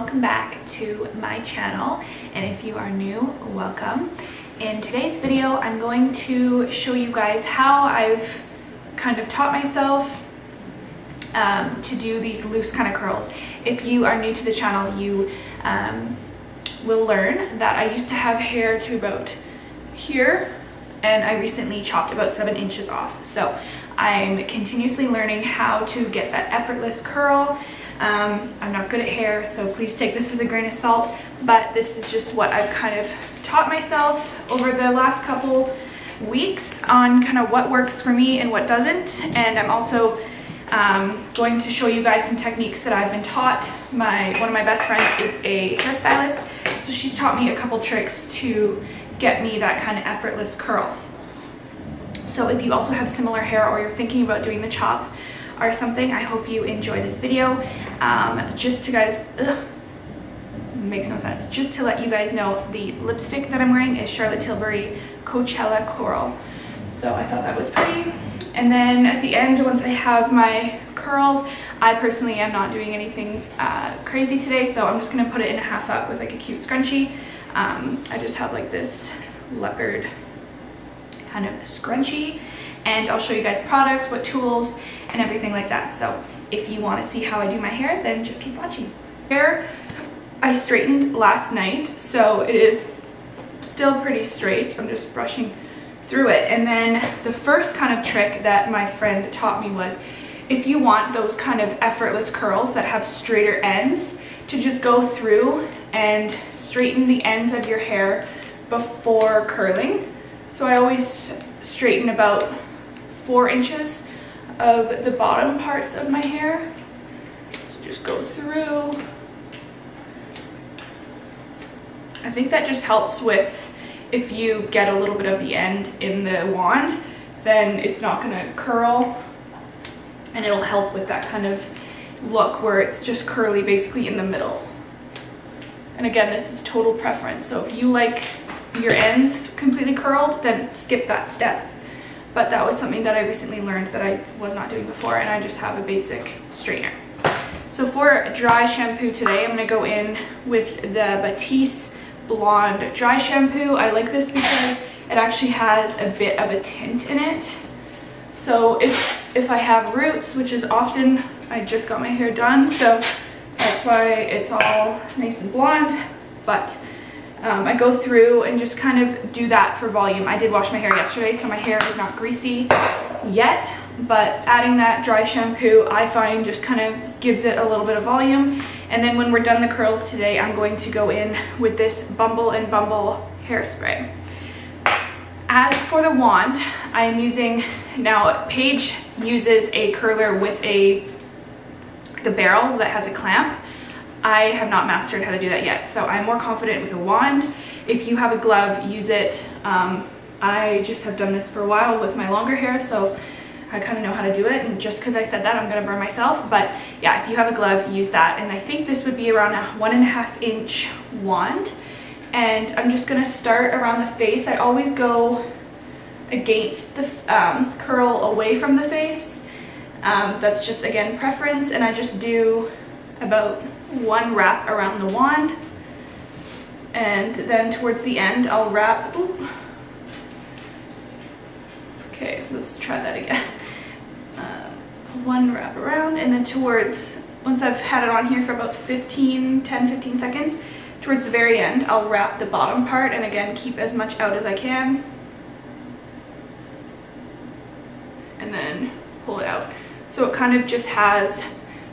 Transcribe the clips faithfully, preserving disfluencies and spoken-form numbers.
welcome back to my channel, and if you are new, welcome. In today's video I'm going to show you guys how I've kind of taught myself um, to do these loose kind of curls. If you are new to the channel, you um, will learn that I used to have hair to about here, and I recently chopped about seven inches off. So I'm continuously learning how to get that effortless curl. Um, I'm not good at hair, so please take this with a grain of salt, but this is just what I've kind of taught myself over the last couple weeks on kind of what works for me and what doesn't. And I'm also um, going to show you guys some techniques that I've been taught. My, one of my best friends is a hairstylist, so she's taught me a couple tricks to get me that kind of effortless curl. So if you also have similar hair, or you're thinking about doing the chop or something, I hope you enjoy this video. Um, just to guys, ugh, makes no sense. Just to let you guys know, the lipstick that I'm wearing is Charlotte Tilbury Coachella Coral. So I thought that was pretty. And then at the end, once I have my curls, I personally am not doing anything uh, crazy today, so I'm just gonna put it in a half up with like a cute scrunchie. Um, I just have like this leopard kind of scrunchie, and I'll show you guys products, what tools, and everything like that. So if you want to see how I do my hair, then just keep watching. Hair I straightened last night, so it is still pretty straight. I'm just brushing through it. And then the first kind of trick that my friend taught me was, if you want those kind of effortless curls that have straighter ends, to just go through and straighten the ends of your hair before curling. So I always straighten about four inches of the bottom parts of my hair. So just go through. I think that just helps with, if you get a little bit of the end in the wand, then it's not gonna curl, and it'll help with that kind of look where it's just curly basically in the middle. And again, this is total preference, so if you like your ends completely curled, then skip that step. But that was something that I recently learned that I was not doing before, and I just have a basic straightener. So for dry shampoo today, I'm going to go in with the Batiste Blonde Dry Shampoo. I like this because it actually has a bit of a tint in it. So if, if I have roots, which is often, I just got my hair done, so that's why it's all nice and blonde. But Um, I go through and just kind of do that for volume. I did wash my hair yesterday, so my hair is not greasy yet, but adding that dry shampoo, I find, just kind of gives it a little bit of volume. And then when we're done the curls today, I'm going to go in with this Bumble and Bumble hairspray. As for the wand, I am using, now Paige uses a curler with a, like a barrel that has a clamp. I have not mastered how to do that yet, so I'm more confident with a wand. If you have a glove, use it. Um, I just have done this for a while with my longer hair, so I kind of know how to do it. And just because I said that, I'm gonna burn myself. But yeah, if you have a glove, use that. And I think this would be around a one and a half inch wand. And I'm just gonna start around the face. I always go against the um, curl away from the face. Um, that's just, again, preference. And I just do about one wrap around the wand, and then towards the end I'll wrap, ooh. Okay, let's try that again. Uh, one wrap around, and then towards, once I've had it on here for about fifteen, ten, fifteen seconds, towards the very end I'll wrap the bottom part, and again keep as much out as I can, and then pull it out. So it kind of just has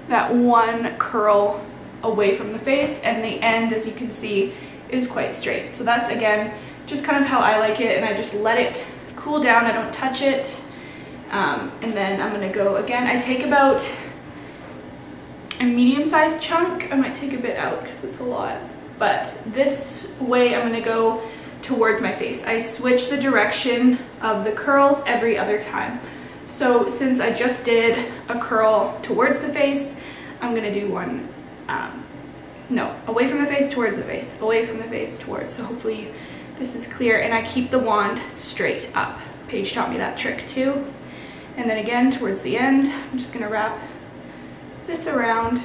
that one curl away from the face, and the end, as you can see, is quite straight. So that's, again, just kind of how I like it, and I just let it cool down. I don't touch it. Um, and then I'm gonna go again. I take about a medium-sized chunk. I might take a bit out because it's a lot, but this way I'm gonna go towards my face. I switch the direction of the curls every other time. So since I just did a curl towards the face, I'm gonna do one, um, no, away from the face, towards the face, away from the face, towards. So hopefully this is clear. And I keep the wand straight up. Paige taught me that trick too. And then again, towards the end, I'm just gonna wrap this around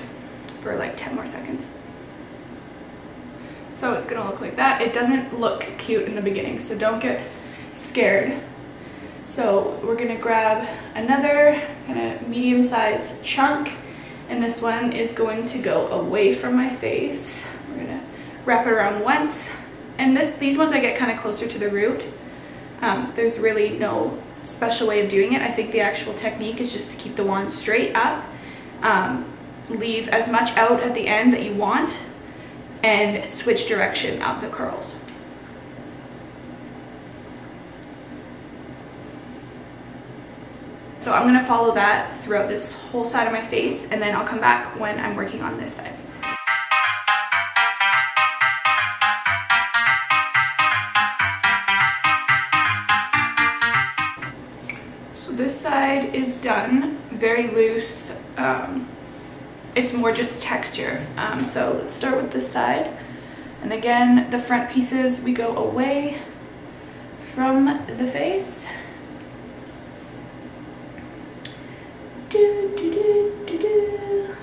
for like ten more seconds. so it's gonna look like that. It doesn't look cute in the beginning, so don't get scared. So we're gonna grab another kind of medium-sized chunk, and this one is going to go away from my face. We're gonna wrap it around once, and this these ones I get kind of closer to the root. Um, there's really no special way of doing it. I think the actual technique is just to keep the wand straight up, um, leave as much out at the end that you want, and switch direction of the curls. So I'm gonna follow that throughout this whole side of my face, and then I'll come back when I'm working on this side. This side is done, very loose. Um, it's more just texture. Um, so let's start with this side. And again, the front pieces, we go away from the face. Do, do, do, do, do.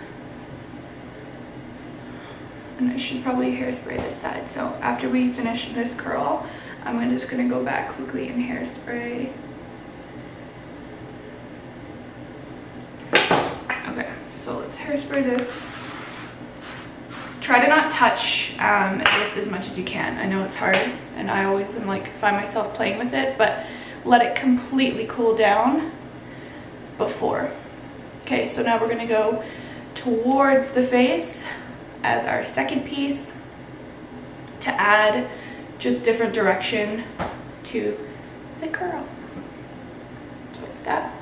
And I should probably hairspray this side. So after we finish this curl, I'm just gonna go back quickly and hairspray. So let's hairspray this. Try to not touch um, this as much as you can. I know it's hard, and I always am like find myself playing with it, but let it completely cool down before. Okay, so now we're gonna go towards the face as our second piece to add just different direction to the curl. So like that.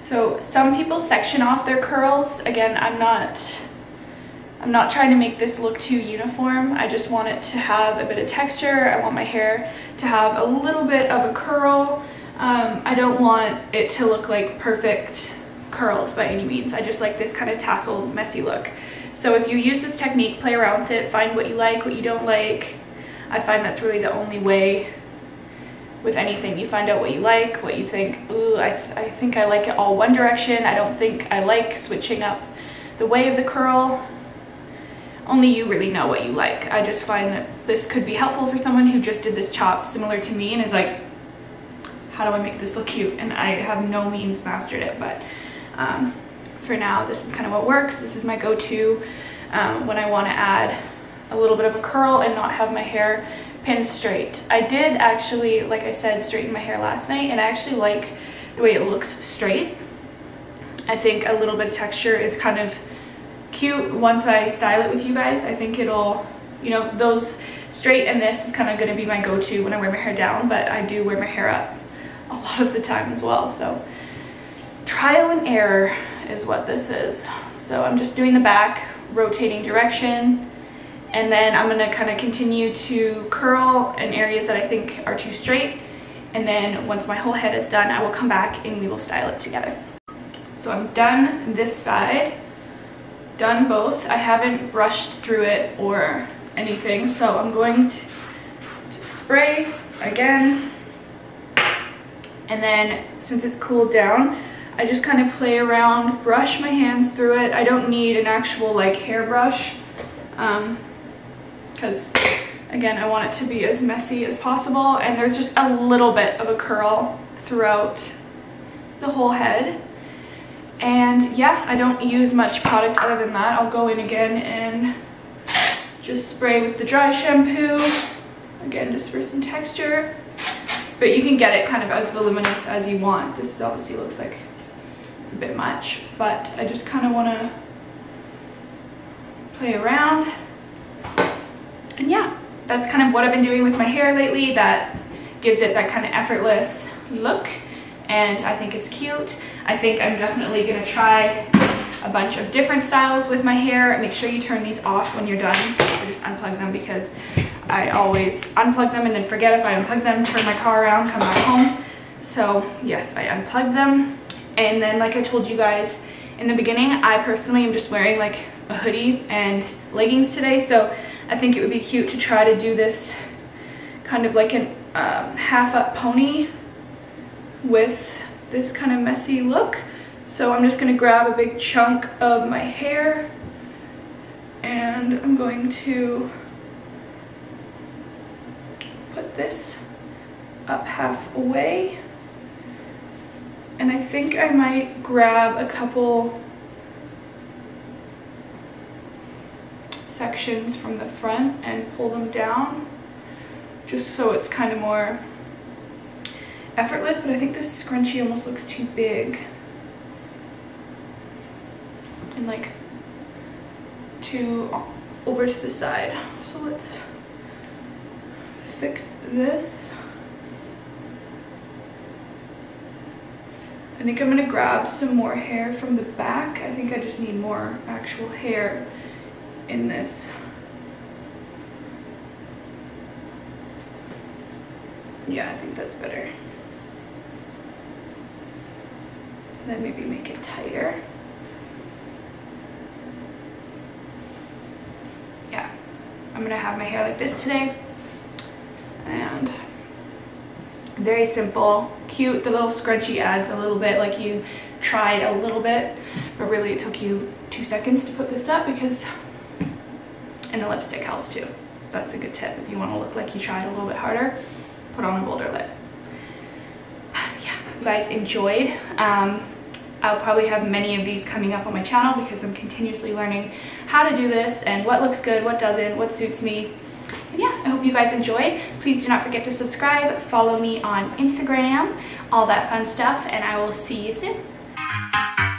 So some people section off their curls. Again, I'm not, I'm not trying to make this look too uniform. I just want it to have a bit of texture. I want my hair to have a little bit of a curl. Um, I don't want it to look like perfect curls by any means. I just like this kind of tasseled, messy look. So if you use this technique, play around with it, find what you like, what you don't like. I find that's really the only way with anything. You find out what you like, what you think. Ooh, I, th I think I like it all one direction. I don't think I like switching up the way of the curl. Only you really know what you like. I just find that this could be helpful for someone who just did this chop similar to me and is like, how do I make this look cute? And I have no means mastered it, but um, for now, this is kind of what works. This is my go-to um, when I want to add a little bit of a curl and not have my hair pinned straight. I did actually, like I said, straighten my hair last night, and I actually like the way it looks straight. I think a little bit of texture is kind of cute once I style it with you guys. I think it'll, you know, those straight and this is kind of going to be my go-to when I wear my hair down, but I do wear my hair up a lot of the time as well. So trial and error is what this is. So I'm just doing the back, rotating direction, and then I'm going to kind of continue to curl in areas that I think are too straight. And then once my whole head is done, I will come back and we will style it together. So I'm done this side, done both. I haven't brushed through it or anything. So I'm going to, to spray again. And then since it's cooled down, I just kind of play around, brush my hands through it. I don't need an actual like hairbrush. Um, because again I want it to be as messy as possible, and there's just a little bit of a curl throughout the whole head. And yeah, I don't use much product other than that. I'll go in again and just spray with the dry shampoo again just for some texture, but you can get it kind of as voluminous as you want. This obviously looks like it's a bit much, but I just kind of want to play around. And yeah, that's kind of what I've been doing with my hair lately. That gives it that kind of effortless look, and I think it's cute. I think I'm definitely gonna try a bunch of different styles with my hair. Make sure you turn these off when you're done, or just unplug them, because I always unplug them and then forget if I unplug them, turn my car around, come back home. So yes, I unplugged them. And then like I told you guys in the beginning, I personally am just wearing like a hoodie and leggings today, so I think it would be cute to try to do this kind of like a um, half up pony with this kind of messy look. So I'm just going to grab a big chunk of my hair, and I'm going to this up halfway. And I think I might grab a couple sections from the front and pull them down, just so it's kind of more effortless. But I think this scrunchie almost looks too big and like too over to the side. So let's fix this. I think I'm gonna grab some more hair from the back. I think I just need more actual hair in this. Yeah, I think that's better. Then maybe make it tighter. Yeah, I'm gonna have my hair like this today. And very simple, cute. The little scrunchie adds a little bit, like you tried a little bit, but really it took you two seconds to put this up because, and the lipstick helps too. That's a good tip. If you wanna look like you tried a little bit harder, put on a bolder lip. Yeah, you guys enjoyed. Um, I'll probably have many of these coming up on my channel because I'm continuously learning how to do this and what looks good, what doesn't, what suits me. And yeah, I hope you guys enjoyed. Please do not forget to subscribe, follow me on Instagram, all that fun stuff, and I will see you soon.